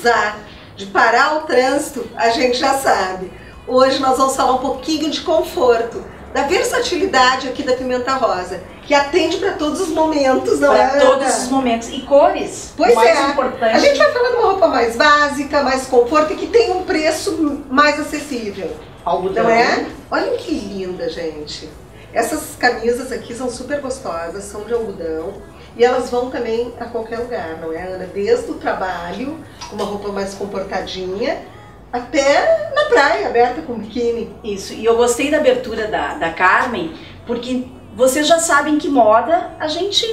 fiscalizar, de parar o trânsito, a gente já sabe. Hoje nós vamos falar um pouquinho de conforto, da versatilidade aqui da Pimenta Rosa, que atende para todos os momentos, não é? Para todos os momentos. E cores? Pois é. Importante. A gente vai falar de uma roupa mais básica, mais conforto e que tem um preço mais acessível. Algodão. Não é? Olha que linda, gente. Essas camisas aqui são super gostosas, são de algodão. E elas vão também a qualquer lugar, não é, Ana? Desde o trabalho, uma roupa mais comportadinha, até na praia, aberta com biquíni. Isso, e eu gostei da abertura da Carmen, porque vocês já sabem que moda, a gente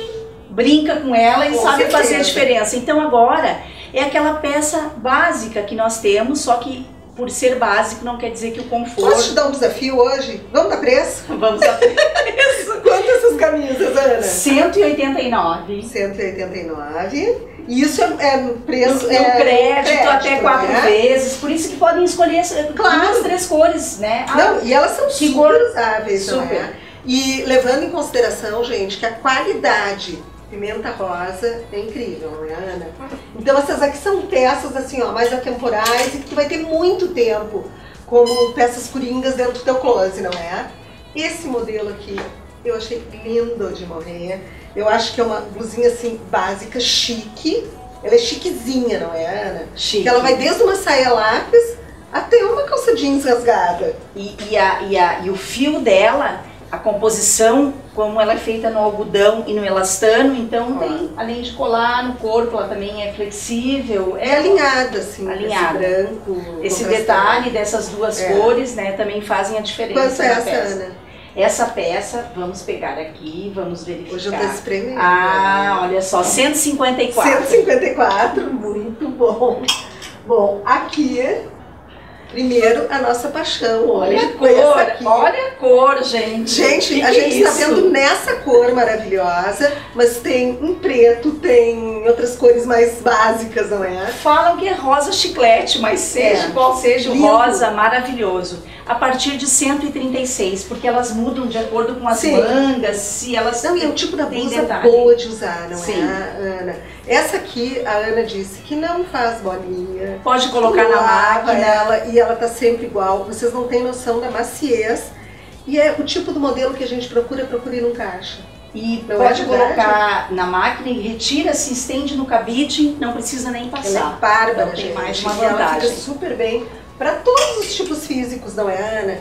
brinca com ela e sabe fazer a diferença. Então agora é aquela peça básica que nós temos, só que por ser básico não quer dizer que o conforto... Posso te dar um desafio hoje? Vamos dar preço? Vamos dar preço. Quanto essas camisas, Ana? 189. 189. E isso é preço... crédito até 4 vezes, por isso que podem escolher duas, 3 cores, né? Não, e elas são super usáveis, super. É? E levando em consideração, gente, que a qualidade Pimenta Rosa é incrível, não é, Ana? Então essas aqui são peças assim, ó, mais atemporais e que tu vai ter muito tempo, como peças coringas dentro do teu close, não é? Esse modelo aqui eu achei lindo de morrer. Eu acho que é uma blusinha assim, básica, chique. Ela é chiquezinha, não é, Ana? Chique. Que ela vai desde uma saia lápis até uma calça jeans rasgada. E o fio dela, a composição, como ela é feita no algodão e no elastano, então tem, além de colar no corpo, ela também é flexível. É alinhada, assim, alinhada. Esse branco. Esse detalhe dessas duas cores, né, também fazem a diferença. Quanto é essa, Ana? Essa peça, vamos pegar aqui, vamos verificar. Hoje eu tô espremendo. Ah, olha só, 154. 154, muito bom. Bom, aqui, primeiro, a nossa paixão. Olha a cor, aqui. Olha a cor, gente. Gente, que a gente está vendo nessa cor maravilhosa, mas tem um preto, tem outras cores mais básicas, não é? Falam que é rosa chiclete, mas seja qual seja, o rosa maravilhoso. A partir de 136, porque elas mudam de acordo com as mangas, se elas... Não, e é um tipo da blusa boa de usar, não é, Ana? Essa aqui, a Ana disse que não faz bolinha. Pode colocar na máquina. E ela tá sempre igual, vocês não têm noção da maciez. E é o tipo do modelo que a gente procura em um caixa. E não pode colocar na máquina e retira, se estende no cabide, não precisa nem passar. Ela é bárbara, então, tem mais uma vantagem. Ela fica super bem para todos os tipos físicos, não é, Ana?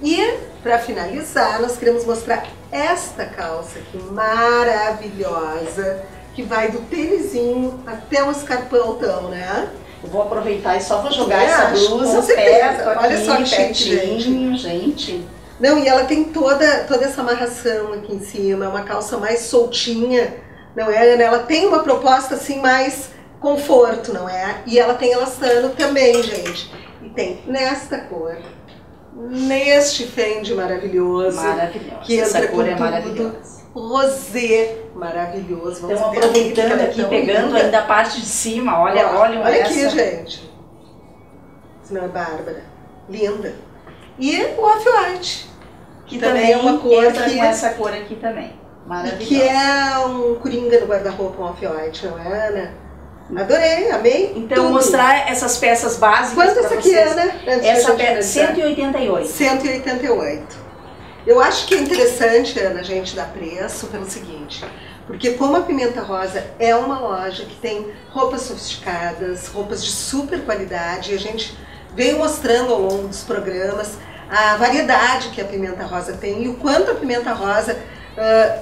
E para finalizar, nós queremos mostrar esta calça aqui maravilhosa, que vai do tênisinho até um escarpão, então, né? Eu vou aproveitar e só vou jogar essa blusa perto aqui. Olha só que chique, gente. Não, e ela tem toda essa amarração aqui em cima, é uma calça mais soltinha, não é, Ana? Ela tem uma proposta assim mais conforto, não é? E ela tem elastano também, gente. E tem nesta cor, neste fende maravilhoso. Maravilhosa, que essa cor é maravilhosa. Rosé maravilhoso. Vamos então aproveitando aqui, pegando ainda a parte de cima, olha aqui, gente. Isso não é bárbara? Linda. E o off-white, que também é uma cor que... essa cor aqui também, maravilhosa. E que é um coringa no guarda-roupa, um off-white, não é, Ana? Adorei, amei. Então, tudo. Mostrar essas peças básicas. Quanto essa aqui, Ana? Essa peça, 188. 188. Eu acho que é interessante, Ana, a gente dar preço pelo seguinte, porque como a Pimenta Rosa é uma loja que tem roupas sofisticadas, roupas de super qualidade, e a gente veio mostrando ao longo dos programas a variedade que a Pimenta Rosa tem e o quanto a Pimenta Rosa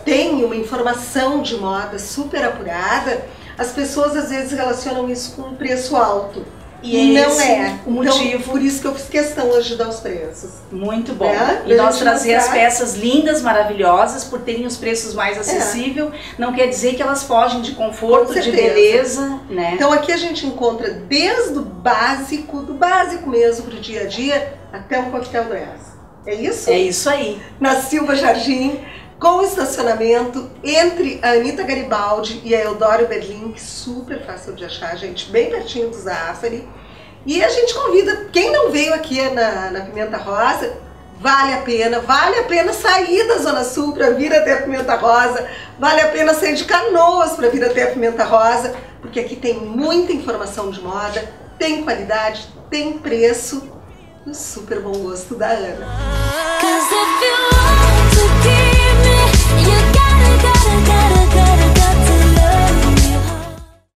tem uma informação de moda super apurada. As pessoas às vezes relacionam isso com um preço alto. E não é o motivo. Então, por isso que eu fiz questão hoje de dar os preços. Muito bom. É? E nós trazer as peças lindas, maravilhosas, por terem os preços mais acessíveis. Não quer dizer que elas fogem de conforto, de beleza, né? Então aqui a gente encontra desde o básico, do básico mesmo pro dia a dia, até um coquetel dress. É isso? É isso aí. Na Silva Jardim, com estacionamento entre a Anitta Garibaldi e a Eudório Berlim, que super fácil de achar, gente, bem pertinho do Zaffari. E a gente convida, quem não veio aqui na Pimenta Rosa, vale a pena sair da Zona Sul para vir até a Pimenta Rosa, vale a pena sair de Canoas para vir até a Pimenta Rosa, porque aqui tem muita informação de moda, tem qualidade, tem preço e o super bom gosto da Ana.